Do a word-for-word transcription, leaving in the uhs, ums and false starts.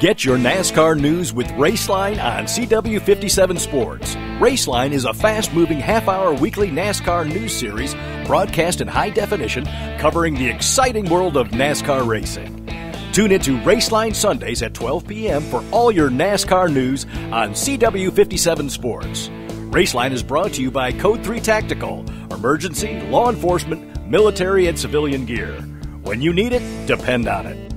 Get your NASCAR news with Raceline on C W fifty-seven Sports. Raceline is a fast-moving half-hour weekly NASCAR news series broadcast in high definition covering the exciting world of NASCAR racing. Tune into Raceline Sundays at twelve p m for all your NASCAR news on C W fifty-seven Sports. Raceline is brought to you by Code three Tactical, emergency, law enforcement, military, and civilian gear. When you need it, depend on it.